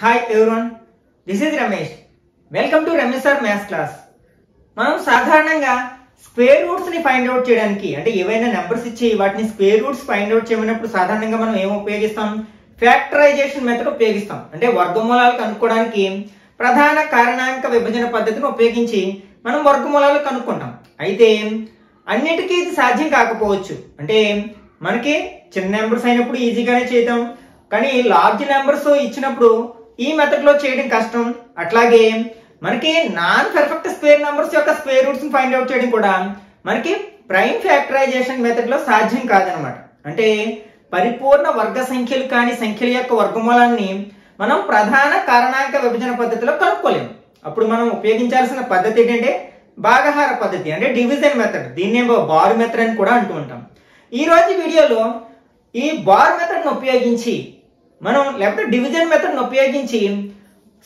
Hi everyone, this is Ramesh. Welcome to Ramesh Sir Math's Class. మనం సాధారణంగా square roots ని find out చేయడానికి అంటే ఏవైనా నంబర్స్ ఇచ్చి వాటిని స్క్వేర్ రూట్స్ ఫైండ్ అవుట్ చేయమన్నప్పుడు సాధారణంగా మనం ఏం ఉపయోగిస్తాం? ఫ్యాక్టరైజేషన్ మెథడ్ ఉపయోగిస్తాం. అంటే వర్గమూలాలు కనుక్కోవడానికి ప్రధాన కారణాంక విభజన పద్ధతిని ఉపయోగించి మనం వర్గమూలాలు కనుక్కుంటాం. అయితే అన్నిటికీ ఇది సాధ్యం కాకపోవచ్చు. అంటే మనకి చిన్న నెంబర్స్ అయినప్పుడు ఈజీగానే చేద్దాం, కానీ లార్జ్ నెంబర్స్ ఇచ్చినప్పుడు ఈ మెథడ్ లో చేయడం కష్టం. అట్లాగే మనకి నాన్ పర్ఫెక్ట్ స్క్వేర్ నెంబర్స్ యొక్క స్క్వేర్ రూట్స్ ని ఫైండ్ అవుట్ చేయడం కూడా మనకి ప్రైమ్ ఫ్యాక్టరైజేషన్ మెథడ్ లో సాధ్యం కాదనమాట. అంటే పరిపూర్ణ వర్గ సంఖ్యలు కాని సంఖ్యల యొక్క వర్గమూలాన్ని మనం ప్రధాన కారణాంక విభజన పద్ధతిలో కనుక్కోలేము. అప్పుడు మనం ఉపయోగించాల్సిన పద్ధతి ఏంటంటే భాగహార పద్ధతి, అంటే డివిజన్ మెథడ్. దీన్నే బార్ మెథడ్ అని కూడా అంటూ ఉంటాం. ఈ రోజు వీడియోలో ఈ బార్ మెథడ్ను ఉపయోగించి మనం లేకపోతే డివిజన్ మెథడ్ను ఉపయోగించి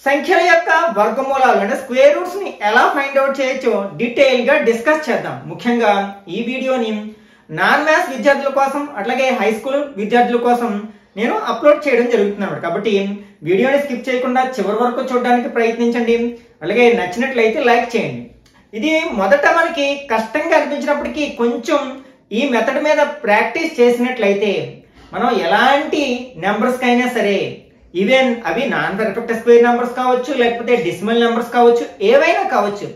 సంఖ్యల యొక్క వర్గమూలాలు అంటే స్క్వేర్ రూట్స్ ని ఎలా ఫైండ్ అవుట్ చేయొచ్చో డీటెయిల్ గా డిస్కస్ చేద్దాం. ముఖ్యంగా ఈ వీడియోని నాన్ మ్యాథ్స్ విద్యార్థుల కోసం అట్లాగే హై స్కూల్ విద్యార్థుల కోసం నేను అప్లోడ్ చేయడం జరుగుతున్నాను. కాబట్టి వీడియోని స్కిప్ చేయకుండా చివరి వరకు చూడడానికి ప్రయత్నించండి. అలాగే నచ్చినట్లయితే లైక్ చేయండి. ఇది మొదట మనకి కష్టంగా అనిపించినప్పటికీ కొంచెం ఈ మెథడ్ మీద ప్రాక్టీస్ చేసినట్లయితే మనం ఎలాంటి నెంబర్స్కి అయినా సరే, ఈవెన్ అవి నాన్ పర్ఫెక్ట్ స్క్వేర్ నెంబర్స్ కావచ్చు లేకపోతే డెసిమల్ నెంబర్స్ కావచ్చు, ఏవైనా కావచ్చు,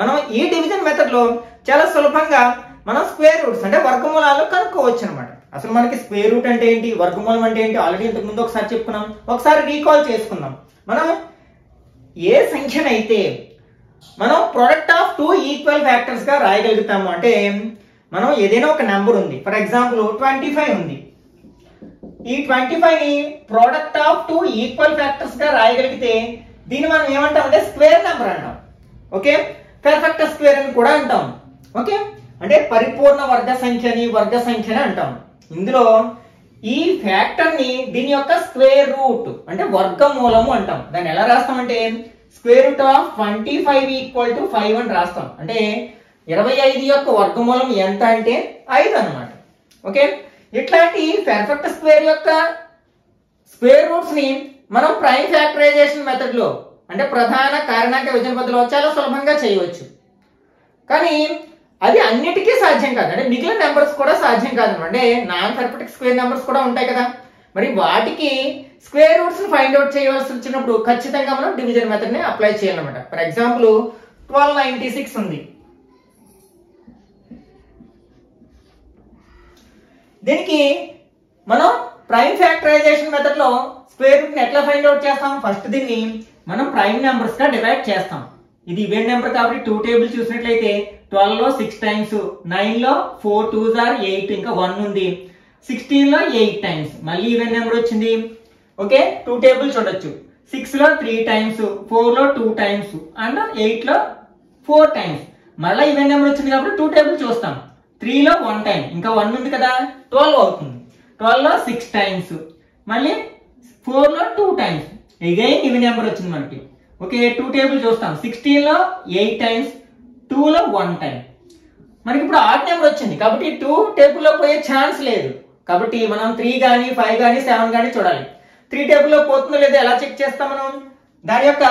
మనం ఈ డివిజన్ మెథడ్లో చాలా సులభంగా మనం స్క్వేర్ రూట్స్ అంటే వర్గమూలాలు కనుక్కోవచ్చు అనమాట. అసలు మనకి స్క్వేర్ రూట్ అంటే ఏంటి, వర్గమూలం అంటే ఏంటి ఆల్రెడీ ఇంతకుముందు ఒకసారి చెప్పుకున్నాం. ఒకసారి రీకాల్ చేసుకుందాం. మనం ఏ సంఖ్యనైతే మనం product of two equal factors గా రాయగలుగుతాము అంటే మనం ఏదైనా ఒక నెంబర్ ఉంది, ఫర్ ఎగ్జాంపుల్ 25 ఉంది. ఈ 25 ని product of two equal factors గా రాయగలిగితే దీన్ని మనం ఏమంటాం అంటే స్క్వేర్ నెంబర్ అంటాం. ఓకే, పర్ఫెక్ట్ స్క్వేర్ అని కూడా అంటాం. ఓకే, అంటే పరిపూర్ణ వర్గ సంఖ్యని అంటాం. ఇందులో ఈ ఫ్యాక్టర్ ని దీని యొక్క స్క్వేర్ రూట్ అంటే వర్గమూలము అంటాం. దాన్ని ఎలా రాస్తామంటే స్క్వేర్ రూట్ ఆఫ్ 25 = 5 అని రాస్తాం. అంటే 25 యొక్క వర్గమూలం ఎంత అంటే 5 అనమాట. ఓకే, ఇట్లాంటి పర్ఫెక్ట్ స్క్వేర్ యొక్క స్క్వేర్ రూట్స్ ని మనం ప్రైమ్ ఫ్యాక్టరైజేషన్ మెథడ్ లో అంటే ప్రధాన కారణాంక విభజన పద్ధతిలో చాలా సులభంగా చేయవచ్చు. కానీ అది అన్నిటికీ సాధ్యం కాదు, అంటే మిగిలిన నెంబర్స్ కూడా సాధ్యం కాదు. అంటే నాన్ పర్ఫెక్ట్ స్క్వేర్ నెంబర్స్ కూడా ఉంటాయి కదా, మరి వాటికి స్క్వేర్ రూట్స్ ని ఫైండ్ అవుట్ చేయవలసి వచ్చినప్పుడు ఖచ్చితంగా మనం డివిజన్ మెథడ్ ని అప్లై చేయాలన్నమాట. ఫర్ ఎగ్జాంపుల్ 1296 ఉంది. దీనికి మనం ప్రైమ్ ఫ్యాక్టరైజేషన్ మెథడ్ లో స్క్వేర్ రూట్ ని ఎట్లా ఫైండ్ అవుట్ చేస్తాం? ఫస్ట్ దీన్ని మనం ప్రైమ్ నెంబర్స్ గా డివైడ్ చేస్తాం. ఇది ఈవెన్ నెంబర్ కాబట్టి టూ టేబుల్ చూసినట్లయితే 12 లో 6 టైమ్స్, 9 లో 4 2s are 8, ఇంకా 1 ఉంది, 16 లో 8 టైమ్స్, మళ్ళీ ఈవెన్ నెంబర్ వచ్చింది. ఓకే, టూ టేబుల్ చూడొచ్చు, 6 లో 3 టైమ్స్, 4 లో 2 టైమ్స్ అండ్ 8 లో 4 టైమ్స్. మళ్ళీ ఈవెన్ నెంబర్ వచ్చింది కాబట్టి టూ టేబుల్ చూస్తాం, 3 లో 1 టైం, ఇంకా 1 ఉంది కదా 12 అవుతుంది, 12 లో 6 టైమ్స్, మళ్ళీ 4 లో 2 టైమ్స్, అగైన్ ఈవెన్ నెంబర్ వచ్చింది మనకి. ఓకే, టూ టేబుల్ చూస్తాం, 16 లో 8 టైమ్స్, 2 లో 1 టైం. మనకి ఇప్పుడు 8 నెంబర్ వచ్చింది కాబట్టి 2 టేబుల్లో పోయే ఛాన్స్ లేదు. కాబట్టి మనం 3 కానీ 5 కానీ 7 కానీ చూడాలి. 3 టేబుల్లో పోతుందో లేదో ఎలా చెక్ చేస్తాం? మనం దాని యొక్క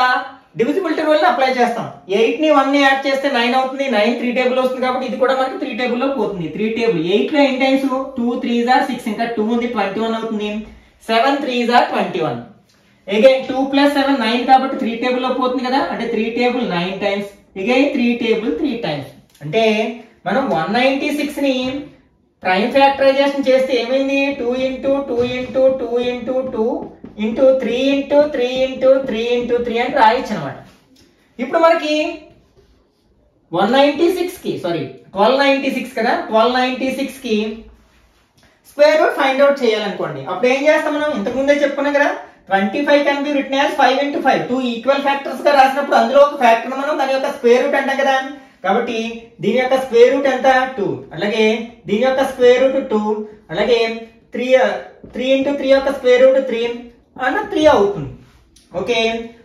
డివిజిబిలిటీ రూల్ ని అప్లై చేస్తాం. 8 ని 1 ని యాడ్ చేస్తే 9 అవుతుంది, 9 3 టేబుల్ వస్తుంది కాబట్టి ఇది కూడా మనకి 3 టేబుల్లో పోతుంది. 3 టేబుల్ 8 లో 8 టైమ్స్, 2 3s are 6, ఇంకా 2 ఉంది 21 అవుతుంది, 7 3s are 21, అగైన్ 2 ప్లస్ 7 9 కాబట్టి 3 టేబుల్లో పోతుంది కదా, అంటే 3 table 9 times, again 3 table 3 times. అంటే మనం 196 ని ప్రైమ్ ఫ్యాక్టరైజేషన్ చేస్తే ఏమైంది? 2 × 2 × 2 × 2 × 3 × 3 × 3 × 3 అని రాయొచ్చు అనమాట. ఇప్పుడు మనకి 1296 కదా, 1296 కి స్క్వేర్ రూట్ ఫైండ్ అవుట్ చేయాలనుకోండి. అప్పుడు ఏం చేస్తాం? మనం ఇంతకుముందే చెప్పుకున్నాం కదా, 25 can be written as 5 × 5, 2 equal factors గా రాసినప్పుడు అందులో ఒక ఫ్యాక్టర్ మనం దాని యొక్క స్క్వేర్ రూట్ అంటాం కదా. కాబట్టి దీని యొక్క స్క్వేర్ రూట్ ఎంత 2, అలాగే దీని యొక్క స్క్వేర్ రూట్ 2, అలాగే 3 × 3 యొక్క స్క్వేర్ రూట్ 3 అవుతుంది. Okay,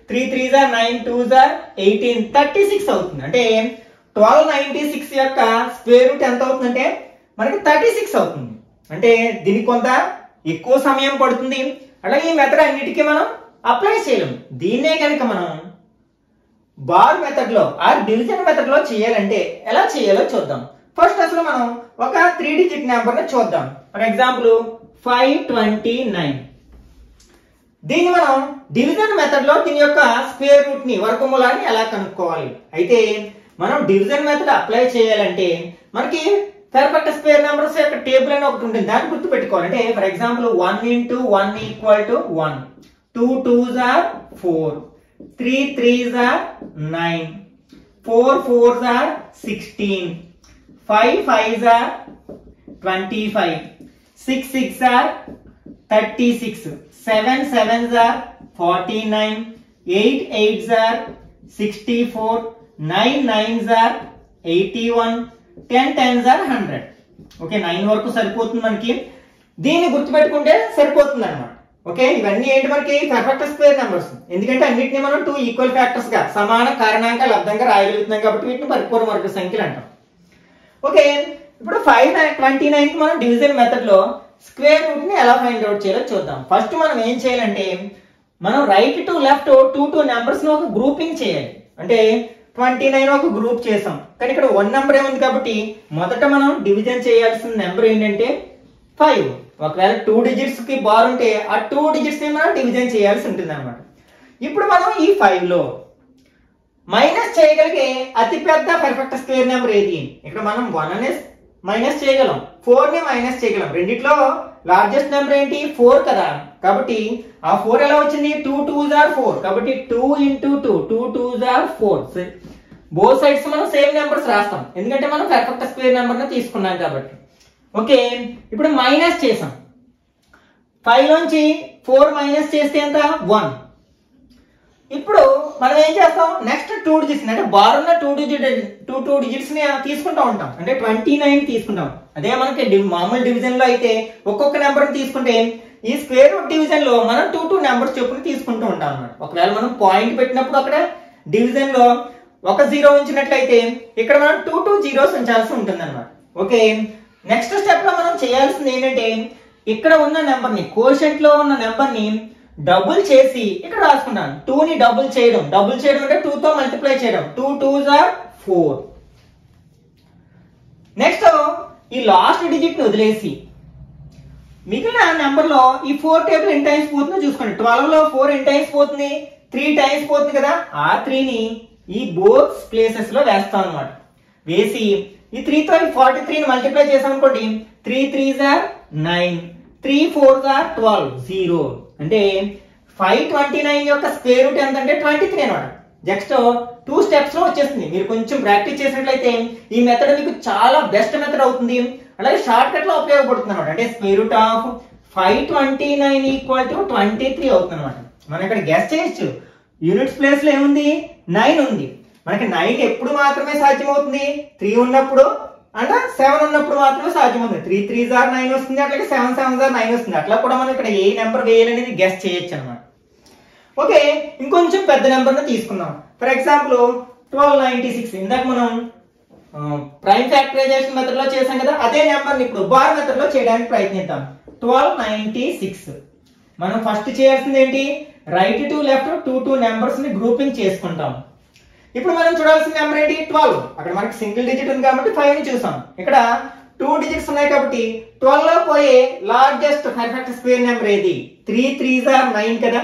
3 3s are 9 2s are 18 36 అవుతుంది. అంటే 1296 యొక్క స్క్వేర్ రూట్ ఎంత అవుతుందంటే మనకి 36 అవుతుంది. అంటే దీనికి కొంత ఎక్కువ సమయం పడుతుంది. అలాగే ఈ మెథడ్ అన్నిటికీ మనం అప్లై చేయలేం. దీన్నే గనుక మనం బార్ మెథడ్ లో ఆర్ డివిజన్ మెథడ్ లో చేయాలంటే ఎలా చేయాలో చూద్దాం. ఫస్ట్ అసలు మనం ఒక 3 డిజిట్ నెంబర్ ని చూద్దాం. For example 529. దీన్ని మనం డివిజన్ మెథడ్ లో దీని యొక్క స్క్వేర్ రూట్ ని వర్గమూలాన్ని ఎలా కనుక్కోవాలి? అయితే మనం డివిజన్ మెథడ్ అప్లై చేయాలంటే మనకి పెర్ఫెక్ట్ స్క్వేర్ నంబర్స్ యొక్క టేబుల్ అని ఒకటి ఉంటుంది, దాన్ని గుర్తు పెట్టుకోవాలి. అంటే for example 1 × 1 = 1, 2 2s are 4, 3 3s are 9, 4 4s are 16, 5 5s are 25, 6 6s are 36, 7 7s are 49, 8 8s are 64, 9 9s are 81, 10 10s are 100. Okay, 9 వరకు సరిపోతుంది మనకి. దీన్ని గుర్తుపెట్టుకుంటే సరిపోతుంది అన్నమాట. ఓకే, ఇవన్నీ ఏంటి మనకి పర్ఫెక్ట్ స్క్వేర్ నంబర్స్, ఎందుకంటే అన్నిటిని మనం 2 ఈక్వల్ ఫ్యాక్టర్స్ గా సమాన కారణాంకాల లబ్దంగా రాయగలుగుతున్నాం కాబట్టి వీటిని పరిపూర్ణ వర్గ సంఖ్యలు అంటాం. ఓకే, ఇప్పుడు 529 కి మనం డివిజన్ మెథడ్ లో స్క్వేర్ రూట్ ని ఎలా ఫైండ్ అవుట్ చేయాలో చూద్దాం. ఫస్ట్ మనం ఏం చేయాలంటే మనం రైట్ టు లెఫ్ట్ 2 నంబర్స్ ని ఒక గ్రూపింగ్ చేయాలి. అంటే 29 ఒక గ్రూప్ చేసాం, కానీ ఇక్కడ 1 నెంబర్ ఏముంది కాబట్టి మొదట మనం డివిజన్ చేయాల్సిన నెంబర్ ఏంటంటే 5. ఒకవేళ 2 డిజిట్స్ కి బార్ ఉంటే ఆ 2 డిజిట్స్ ని మనం డివిజన్ చేయాల్సి ఉంటుంది అనమాట. ఇప్పుడు మనం ఈ 5 లో మైనస్ చేయగలిగే అతిపెద్ద పర్ఫెక్ట్ స్క్వేర్ నెంబర్ ఏది? ఇక్కడ మనం 1 అనే మైనస్ చేయగలం, 4 ని మైనస్ చేయగలం. రెండిట్లో లార్జెస్ట్ నెంబర్ ఏంటి? 4 కదా, కాబట్టి ఆ 4 ఎలా వచ్చింది? 2 2s are 4, కాబట్టి 2 into 2 2 2s are 4. Both sides మనం సేమ్ నెంబర్స్ రాస్తాం, ఎందుకంటే మనం పర్ఫెక్ట్ స్క్వేర్ నెంబర్ ని తీసుకున్నాం కాబట్టి. ఓకే, ఇప్పుడు మైనస్ చేసాం, 5 నుంచి 4 మైనస్ చేస్తే ఎంత? 1. ఇప్పుడు మనం ఏం చేస్తాం? నెక్స్ట్ 2 డిజిట్స్, అంటే బార్ ఉన్న 2 డిజిట్స్ ని తీసుకుంటా ఉంటాం. అంటే 29 తీసుకుంటాం. అదే మనకి మామూలు డివిజన్ లో అయితే ఒక్కొక్క నెంబర్ తీసుకుంటే ఈ స్క్వేర్ రూట్ డివిజన్ లో మనం 2 నెంబర్స్ చొప్పున తీసుకుంటూ ఉంటాం అన్నమాట. ఒకవేళ మనం పాయింట్ పెట్టినప్పుడు అక్కడ డివిజన్ లో ఒక 0 ఉంచినట్లయితే ఇక్కడ మనం 2 2 0s ఉంచాల్సి ఉంటుంది అన్నమాట. ఓకే, నెక్స్ట్ స్టెప్ లో మనం చేయాల్సింది ఏంటంటే ఇక్కడ ఉన్న నెంబర్ ని, కోషెంట్ లో ఉన్న నెంబర్ ని డబుల్ చేసి ఇక్కడ రాసుకున్నాను. 2 ని డబుల్ చేయడం అంటే 2 తో మల్టిప్లై చేయడం. 2 2s are 4. నెక్స్ట్ ఈ లాస్ట్ డిజిట్ ని వదిలేసి మిగిలిన నెంబర్ లో ఈ 4 టేబుల్ ఎన్ని టైమ్స్ పోతుందో చూసుకోండి. 12 లో 4 ఎన్ని టైమ్స్ పోతుంది? 3 టైమ్స్ పోతుంది కదా. ఆ 3 ని ఈ బోత్ ప్లేసెస్ లో వేస్తాం అన్నమాట. వేసి ఈ 3 తో 43 ని మల్టిప్లై చేసాం అనుకోండి. 3 3s are 9, 3 4s are 12, 0. అంటే 529 యొక్క స్క్వేర్ రూట్ ఎంత అంటే 23 అన్నమాట. జస్ట్ 2 స్టెప్స్ లో వచ్చేస్తుంది. మీరు కొంచెం ప్రాక్టీస్ చేసినట్లయితే ఈ మెథడ్ మీకు చాలా బెస్ట్ మెథడ్ అవుతుంది, అలాగే షార్ట్ కట్ లో ఉపయోగపడుతుంది అన్నమాట. అంటే స్క్వేర్ రూట్ ఆఫ్ 529 = 23 అవుతుంది అన్నమాట. మనం ఇక్కడ గెస్ చేయొచ్చు, యూనిట్స్ ప్లేస్ లో ఏముంది? 9 ఉంది. మనకి 9 ఎప్పుడు మాత్రమే సాధ్యమవుతుంది? 3 ఉన్నప్పుడు అండ్ 7 ఉన్నప్పుడు మాత్రమే సాధ్యమవుతుంది. 3 3s are 9 వస్తుంది, అట్లాగే 7 7s are 9 వస్తుంది. అట్లా కూడా మనం ఇక్కడ ఏ నెంబర్ వేయాలనేది గెస్ చేయొచ్చు అనమాట. ఓకే, ఇంకొంచెం పెద్ద నెంబర్ని తీసుకుందాం. ఫర్ ఎగ్జాంపుల్ 1296, ఇందాక మనం ప్రైమ్ ఫ్యాక్టరైజేషన్ మెథడ్ లో చేసాం కదా, అదే నెంబర్ని ఇప్పుడు బార్ మెథడ్ లో చేయడానికి ప్రయత్నిద్దాం. 1296 మనం ఫస్ట్ చేయాల్సింది ఏంటి? రైట్ టు లెఫ్ట్ 2 నెంబర్స్ ని గ్రూపింగ్ చేసుకుంటాం. ఇప్పుడు మనం చూడాల్సిన నెంబర్ ఏంటి? 12. అక్కడ మనకి సింగిల్ డిజిట్ ఉంది కాబట్టి 5 ని చూసాం. ఇక్కడ 2 డిజిట్స్ ఉన్నాయి కాబట్టి 12 లో పోయే లార్జెస్ట్ పర్ఫెక్ట్ స్క్వేర్ నెంబర్ ఏది? 3 3s are 9 కదా.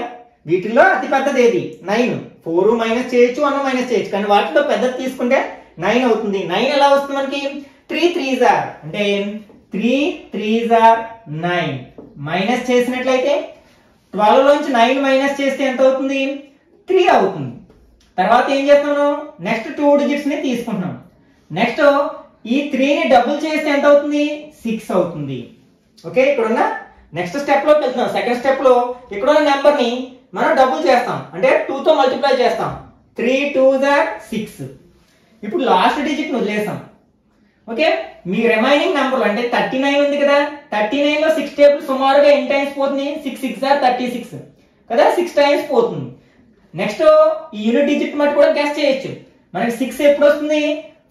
వీటిలో అతి పెద్దది ఏది? 9. 4 మైనస్ చేయొచ్చు, 1 మైనస్ చేయొచ్చు, కానీ వాటిలో పెద్దది తీసుకుంటే 9 అవుతుంది. 9 ఎలా వస్తుంది మనకి? 3 3s are, అంటే 3 3s are 9 మైనస్ చేసినట్లయితే 12 లోంచి 9 మైనస్ చేస్తే ఎంత అవుతుంది? 3 అవుతుంది. తర్వాత ఏం చేస్తాను? నెక్స్ట్ 2 డిజిట్స్ ని తీసుకుంటున్నాం. నెక్స్ట్ ఈ 3 ని డబుల్ చేస్తే ఎంత అవుతుంది? 6 అవుతుంది. ఓకే, ఇక్కడున్న నెక్స్ట్ స్టెప్ లోకి వెళ్తున్నాం. సెకండ్ స్టెప్ లో ఇక్కడున్న నెంబర్ ని మనం డబుల్ చేస్తాం, అంటే 2 తో మల్టిప్లై చేస్తాం. 3 2s are 6. ఇప్పుడు లాస్ట్ డిజిట్ ని వదిలేసాం. ఓకే, మీ రిమైనింగ్ నెంబర్ అంటే 39 ఉంది కదా, 39 లో 6 టేబుల్ సుమారుగా ఎన్ని టైమ్స్ పోతుంది? 6 6s are 36 కదా, 6 టైమ్స్ పోతుంది. నెక్స్ట్ ఈ యూనిట్ డిజిట్ మటు కూడా గెస్ చేయొచ్చు. మనకి 6 ఎప్పుడు వస్తుంది?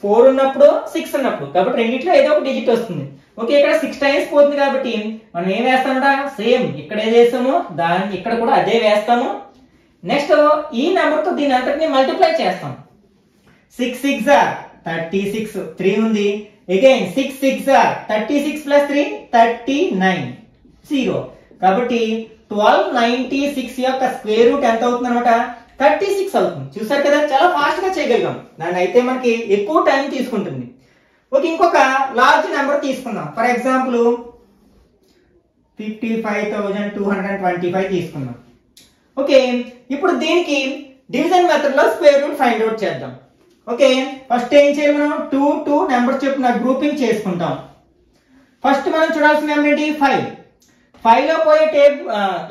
4 ఉన్నప్పుడు, 6 ఉన్నప్పుడు, కాబట్టి రెండిట్లో ఏదో ఒక డిజిట్ వస్తుంది. ఓకే, ఇక్కడ 6 టైమ్స్ పోతుంది కాబట్టి మనం ఏం వేస్తామంట? సేమ్ ఇక్కడ ఏది వేస్తామో దాన్ని ఇక్కడ కూడా అదే వేస్తాము. Next, e number to din antarni multiply chestam. 6 6 are 36, 3 undi. Again 6 6 are 36 plus 3 39 0. Kabatti 1296 yokka square root enta avutund annamata 36 avutund. Chusaru kada chala fast ga cheyagalgam. Nanu aithe manaki ekku time teeskuntundi. Okay, inkoka large number teeskundam. For example 55,225 teeskundam. Okay, ippudu deeniki division method lo square root find out cheddam. Okay, first em cheyali manam 2 numbers chepna grouping chestuntam. First manam chudalsina number enti 5. 5 లో పోయే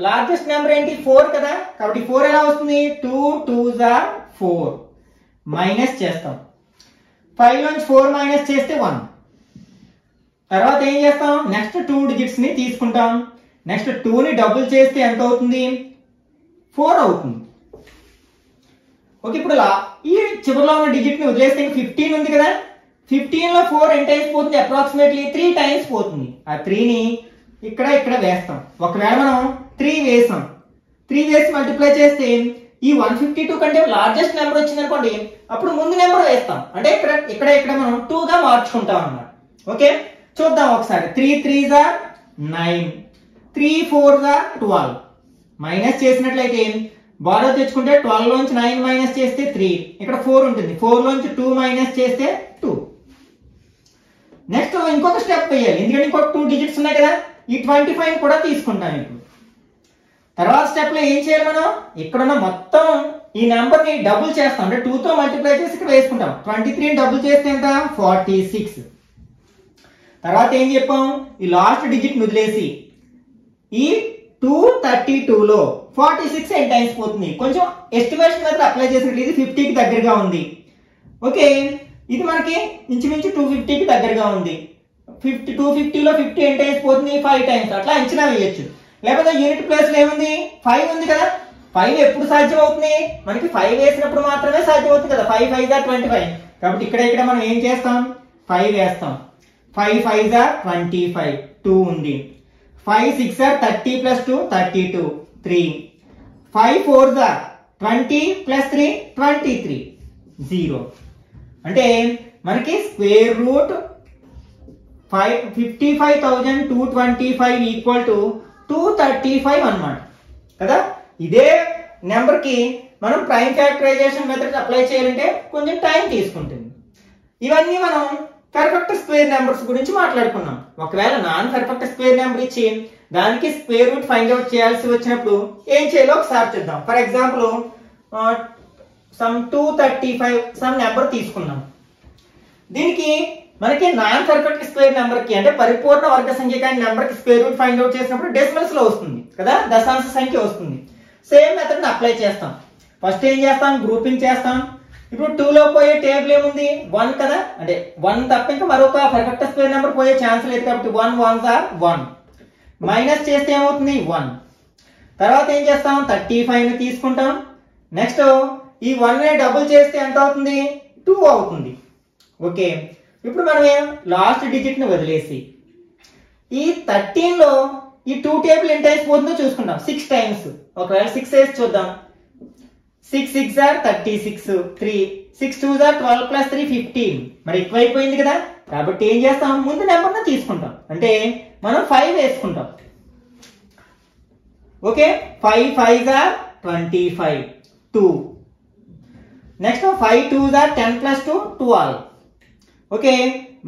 largest number ఏంటి 4 కదా కాబట్టి 4 ఎలా వస్తుంది 2 2s are 4 minus చేస్తాం 5 నుంచి 4 minus చేస్తే 1 తర్వాత ఏం చేస్తాం నెక్స్ట్ 2 డిజిట్స్ ని తీసుకుంటాం నెక్స్ట్ 2 ని డబుల్ చేస్తే ఎంత అవుతుంది 4 అవుతుంది ఓకే ఇప్పుడు ఈ చివరలో ఉన్న డిజిట్ ని వదిలేస్తే 15 ఉంది కదా 15 లో 4 ఎంత అయిపోతుంది అప్రాక్సిమేట్లీ 3 టైమ్స్ పోతుంది ఆ 3 ని ఇక్కడ ఇక్కడ వేస్తాం ఒకవేళ మనం 3 వేసాం 3 వేసి మల్టిప్లై చేస్తే ఈ 152 కంటే లార్జెస్ట్ నెంబర్ వచ్చింది అనుకోండి అప్పుడు ముందు నెంబర్ వేస్తాం అంటే ఇక్కడ ఇక్కడ ఇక్కడ మనం 2 గా మార్చుకుంటాం అన్నమాట ఓకే చూద్దాం ఒకసారి 3 3s are 9 3 4s are 12 minus చేసినట్లయితే బారో తెచ్చుకుంటే 12 నుంచి 9 మైనస్ చేస్తే 3 ఇక్కడ 4 ఉంటుంది 4 నుంచి 2 మైనస్ చేస్తే 2 నెక్స్ట్ ఇంకొక స్టెప్ వేయాలి ఎందుకంటే ఇంకొక 2 డిజిట్స్ ఉన్నాయి కదా ఈ 25 కూడా తీసుకుంటాం ఇప్పుడు తర్వాత స్టెప్ లో ఏం చేయాలి మనం ఇక్కడ ఉన్న మొత్తం ఈ నంబర్ ని డబుల్ చేస్తాం అంటే 2 తో మల్టిప్లై చేసి ఇక్కడ వేసుకుంటాం 23 ని డబుల్ చేస్తే ఎంత 46 తర్వాత ఏం చెప్పాం ఈ లాస్ట్ డిజిట్ ని వదిలేసి ఈ 232 లో 46 ఎన్ టైమ్స్ పోతుంది కొంచెం ఎస్టిమేషన్ మాత్రం అప్లై చేసినట్లయితే ఇది 50 కి దగ్గరగా ఉంది ఓకే ఇది మనకి ఇంచుమించు 250 కి దగ్గరగా ఉంది 50 250 లో 50 ఎంత అయిపోతుంది 5 టైమ్స్ అట్లా అంచనా వేయొచ్చు లేకపోతే యూనిట్ ప్లేస్ లో ఏముంది 5 ఉంది కదా 5 ఎప్పుడు సాధ్యం అవుతుంది మనకి 5 వేసినప్పుడు మాత్రమే సాధ్యం అవుతుంది కదా 5 5 * 25 కాబట్టి ఇక్కడ ఇక్కడ మనం ఏం చేస్తాం 5 వేస్తాం 5 5 * 25 2 ఉంది 5 6 * 30 + 2 32 3 5 4 * 20 + 3 23 0 అంటే మనకి స్క్వేర్ రూట్ 55,225 equal to 235 అన్నమాట కదా ఇదే నెంబర్ కి మనం ప్రైమ్ ఫ్యాక్టరైజేషన్ మెథడ్ అప్లై చేయాలంటే కొంచెం టైం తీసుకుంటుంది ఇవన్నీ మనం పర్ఫెక్ట్ స్క్వేర్ నెంబర్స్ గురించి మాట్లాడుకున్నాం ఒకవేళ నాన్ పర్ఫెక్ట్ స్క్వేర్ నెంబర్ ఇచ్చి దానికి స్క్వేర్ రూట్ ఫైండ్ అవుట్ చేయాల్సి వచ్చినప్పుడు ఏం చేయాలో ఒకసారి చూద్దాం for example some 235 some number తీసుకున్నాం దీనికి మనకి నాన్ పర్ఫెక్ట్ స్క్వేర్ నెంబర్ కి అంటే పరిపూర్ణ వర్గ సంఖ్య కాని నెంబర్ కి స్క్వేర్ రూట్ ఫైండ్ అవుట్ చేసినప్పుడు డెసిమల్స్ లో వస్తుంది కదా దశాంశ సంఖ్య వస్తుంది సేమ్ మెథడ్ ని అప్లై చేస్తాం ఫస్ట్ ఏం చేస్తాం గ్రూపింగ్ చేస్తాం ఇప్పుడు 2 లో పోయే టేబుల్ ఏముంది 1 కదా అంటే 1 తప్ప ఇంకా మరొక పర్ఫెక్ట్ స్క్వేర్ నెంబర్ పోయే ఛాన్స్ లేదు కాబట్టి 1 1s are 1 మైనస్ చేస్తే ఏమవుతుంది 1 తర్వాత ఏం చేస్తాం 35 ని తీసుకుంటాం నెక్స్ట్ ఈ 1 ని డబుల్ చేస్తే ఎంత అవుతుంది 2 అవుతుంది ఓకే ఇప్పుడు మనం లాస్ట్ డిజిట్ ని వదిలేసి ఈ 13 లో ఈ 2 టేబుల్ ఎంత అయిపోతుందో చూసుకుందాం 6 టైమ్స్ ఒకవేళ 6 వేసి చూద్దాం 6 6 are 36 3 6 2s are 12 plus 3 15 మరి ఎక్కువ అయిపోయింది కదా కాబట్టి ఏం చేస్తాం ముందు నెంబర్ ని తీసుకుంటాం అంటే మనం 5 వేసుకుంటాం okay 5 5s are 25 2 next 5 2s are 10 plus 2 12 okay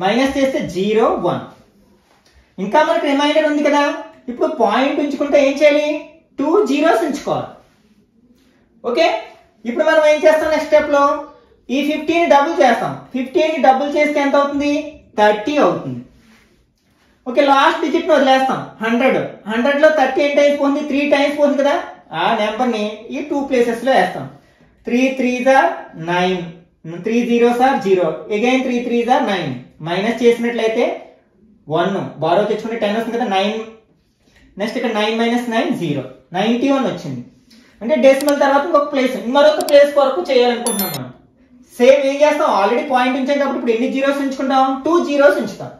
minus చేస్తే 0 1 ఇంకా మనకి రిమైండర్ ఉంది కదా ఇప్పుడు పాయింట్ ఉంచుకుంటే ఏం చేయాలి 2 జీరోస్ ఉంచుకోవాలి ఓకే ఇప్పుడు మనం ఏం చేస్తాం నెక్స్ట్ స్టెప్ లో ఈ 15 ని డబుల్ చేస్తాం 15 ని డబుల్ చేస్తే ఎంత అవుతుంది 30 అవుతుంది ఓకే లాస్ట్ డిజిట్ ని వదిలేస్తాం 100 100 లో 30 ఎంత అయిపోతుంది 3 టైమ్స్ పోతుంది కదా ఆ నెంబర్ ని ఈ 2 ప్లేసెస్ లో వేస్తాం 3 3s are 9 3 0s are 0 again 3 3s are 9 minus చేసినట్లయితే 1 బారో తెచ్చుకుంటే 10 వస్తుంది కదా 9 నెక్స్ట్ ఇక్కడ 9 minus 9 0 91 వచ్చింది అంటే డెసిమల్ తర్వాత ఇంకొక ప్లేస్ మరొక ప్లేస్ వరకు చేయాలనుకుంటున్నాం మనం సేమ్ ఏం చేస్తాం ఆల్రెడీ పాయింట్ ఉంచాం కాబట్టి ఇప్పుడు ఎన్ని జీరోస్ ఉంచుకుంటాం 2 జీరోస్ ఉంచుతాం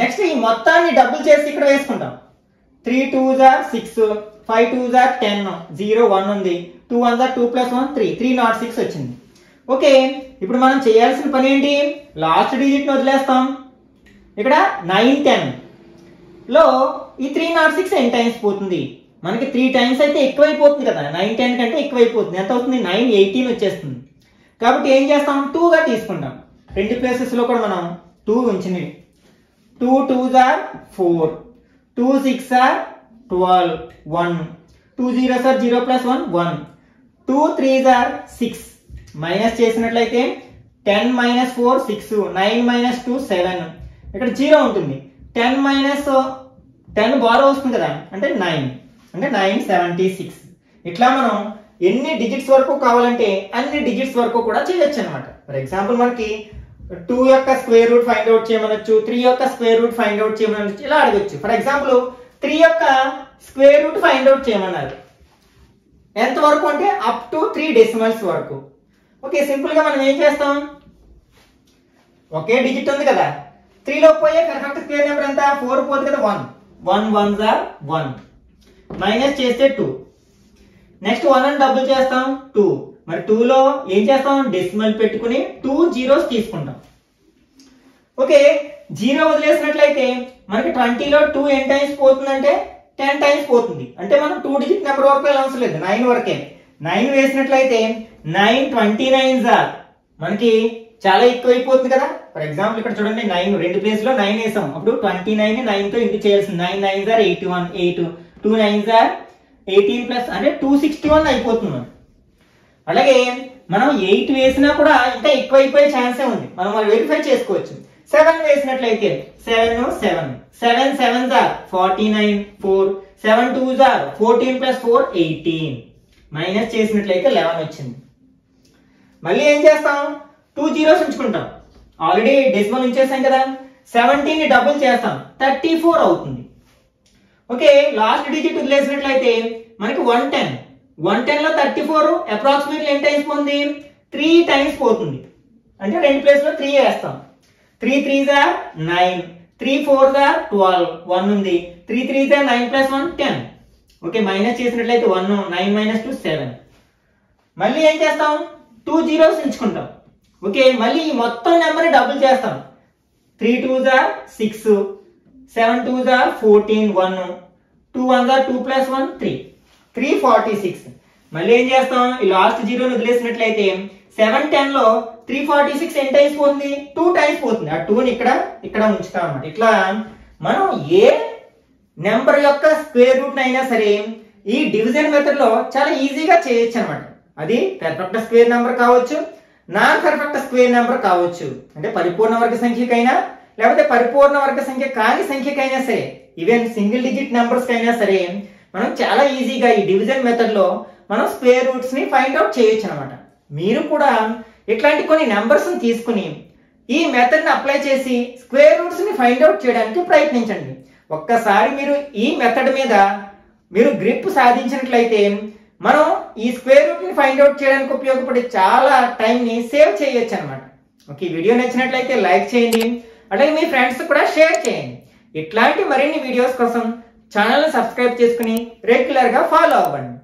నెక్స్ట్ ఈ మొత్తాన్ని డబుల్ చేసి ఇక్కడ వేసుకుంటాం 3 2s are 6 5 2s are 10, 0 1 undi, 2 1s are 2 plus 1 3, 3 not 6 వచ్చింది. ఓకే, ఇప్పుడు మనం చేయాల్సిన పని ఏంటి, లాస్ట్ డిజిట్ ని వదిలేస్తాం. ఇక్కడ 9 10 లో ఈ 3 not 6 n టైమ్స్ పోతుంది, మనకి 3 టైమ్స్ అయితే ఎక్కువైపోతుంది కదా, 9 10 కంటే ఎక్కువైపోతుంది. ఎంత అవుతుంది, 9 18 వచ్చేస్తుంది. కాబట్టి ఏం చేస్తాం, 2 గా తీసుకుంటాం. రెండు ప్లేసెస్ లో కూడా మనం 2 ఉంచిని. 2 2s are 4, 2 6s are 12, 1, 2 0s are 0 plus 1 1, 2 3s are 6, minus చేసినట్లయితే 10 minus 4 6, 9 minus 2 7, ఇక్కడ 0 ఉంటుంది. 10 minus 10 బారో వస్తుంది కదా, అంటే 9 అంటే 9 76. ఇట్లా మనం ఎన్ని డిజిట్స్ వరకు కావాలంటే అన్ని డిజిట్స్ వరకు కూడా చేయొచ్చు అన్నమాట. ఫర్ ఎగ్జాంపుల్ మనకి 2 యొక్క స్క్వేర్ రూట్ ఫైండ్ అవుట్ చేయమనొచ్చు, 3 యొక్క స్క్వేర్ రూట్ ఫైండ్ అవుట్ చేయమనొచ్చు, ఇలా అడగొచ్చు. ఫర్ ఎగ్జాంపుల్ 3 యొక్క స్క్వేర్ రూట్ ఫైండ్ అవుట్ చేయమన్నారు, ఎంత వరకు అంటే అప్ టు 3 డెసిమల్స్ వరకు. ఓకే, సింపుల్ గా మనం ఏం చేస్తాం, ఒకే డిజిట్ ఉంది కదా, 3 లో పోయే కరెక్ట్ స్క్వేర్ నెంబర్ ఎంత, 4 పోదు కదా, 1 1 1s are 1, మైనస్ చేస్తే 2. నెక్స్ట్ 1 అని డబుల్ చేస్తాం, 2. మరి 2 లో ఏం చేస్తాం, డెసిమల్ పెట్టుకుని 2 0s తీసుకుంటాం. ఓకే, 0 వదిలేసినట్లయితే మనకి 20 లో 2 ఎన్ టైమ్స్ పోతుందంటే 10 టైమ్స్ పోతుంది. అంటే మనం 2 డిజిట్ నెంబర్ వరకు అవసరం లేదు, 9 వరకే. 9 వేసినట్లయితే 9 29s are, మనకి చాలా ఎక్కువ అయిపోతుంది కదా. ఫర్ ఎగ్జాంపుల్ ఇక్కడ చూడండి, 9 రెండు ప్లేస్ లో 9 వేసాం, అప్పుడు 29 9 తో ఇంటూ చేయాల్సింది. 9 9s are 81 8, 2 9s are 18 plus అంటే 2 61 అయిపోతుంది. అలాగే మనం 8 వేసినా కూడా ఇంకా ఎక్కువ అయిపోయే ఛాన్సే ఉంది, మనం వెరిఫై చేసుకోవచ్చు. 7 వేసినట్లయితే 7 7 7 7 7s are 49 4, 7 2s are 14 plus 4 18, minus చేసినట్లయితే 11 వచ్చింది. మళ్ళీ ఏం చేస్తాం, 2 0s ఉంచుకుంటాం, ఆల్రెడీ డెసిమల్ ఉంచేసాం కదా. 17 ని డబుల్ చేస్తాం, 34 అవుతుంది. ఓకే, లాస్ట్ డిజిట్ వదిలేసినట్లయితే మనకి 110 లో 34 అప్రాక్సిమేట్లీ ఎన్ని టైమ్స్ పోతుంది, 3 టైమ్స్ పోతుంది. అంటే రెండు ప్లేస్ లో 3 వేస్తాం. 3 3s are 9, 3 4s are 12, 1 ఉంది, 3 3s are 9 plus 1 10. Okay, minus చేసినట్లయితే 1 9 minus 2 7. మళ్ళీ ఏం చేస్తాం, 2 0s ఎంచుకుంటాం. ఓకే, మళ్ళీ ఈ మొత్తం నెంబర్ డబుల్ చేస్తాం. 3 2s are 6, 7 2s are 14 1, 2 1s are 2 plus 1 3, 3 46. మళ్ళీ ఏం చేస్తాం, ఈ లాస్ట్ 0 ని వదిలేసినట్లయితే 7 10 లో 3 46 ఎన్ని టైమ్స్ పోతుంది, 2 టైమ్స్ పోతుంది. ఆ 2 ని ఇక్కడ ఉంచుతాం అన్నమాట. ఇట్లా మనం ఏ నెంబర్ యొక్క స్క్వేర్ రూట్ అయినా సరే ఈ డివిజన్ మెథడ్ లో చాలా ఈజీగా చేయొచ్చు అన్నమాట. అది పర్ఫెక్ట్ స్క్వేర్ నెంబర్ కావచ్చు, నాన్ పర్ఫెక్ట్ స్క్వేర్ నెంబర్ కావచ్చు, అంటే పరిపూర్ణ వర్గ సంఖ్యకైనా లేకపోతే పరిపూర్ణ వర్గ సంఖ్య కాని సంఖ్యకైనా సరే, ఈవెన్ సింగిల్ డిజిట్ నెంబర్స్ కైనా సరే మనం చాలా ఈజీగా ఈ డివిజన్ మెథడ్ లో మనం స్క్వేర్ రూట్స్ ని ఫైండ్ అవుట్ చేయొచ్చు అనమాట. మీరు కూడా ఇట్లాంటి కొన్ని నెంబర్స్ ని తీసుకుని ఈ మెథడ్ ని అప్లై చేసి స్క్వేర్ రూట్స్ ని ఫైండ్ అవుట్ చేయడానికి ప్రయత్నించండి. ఒక్కసారి మీరు ఈ మెథడ్ మీద మీరు గ్రిప్ సాధించినట్లయితే మనం ఈ స్క్వేర్ రూట్ ని ఫైండ్ అవుట్ చేయడానికి ఉపయోగపడే చాలా టైం ని సేవ్ చేయొచ్చు అనమాట. ఓకే, వీడియో నచ్చినట్లయితే లైక్ చేయండి, అలాగే మీ ఫ్రెండ్స్ కూడా షేర్ చేయండి. ఇట్లాంటి మరిన్ని వీడియోస్ కోసం ఛానల్ ని సబ్స్క్రైబ్ చేసుకుని రెగ్యులర్ గా ఫాలో అవ్వండి.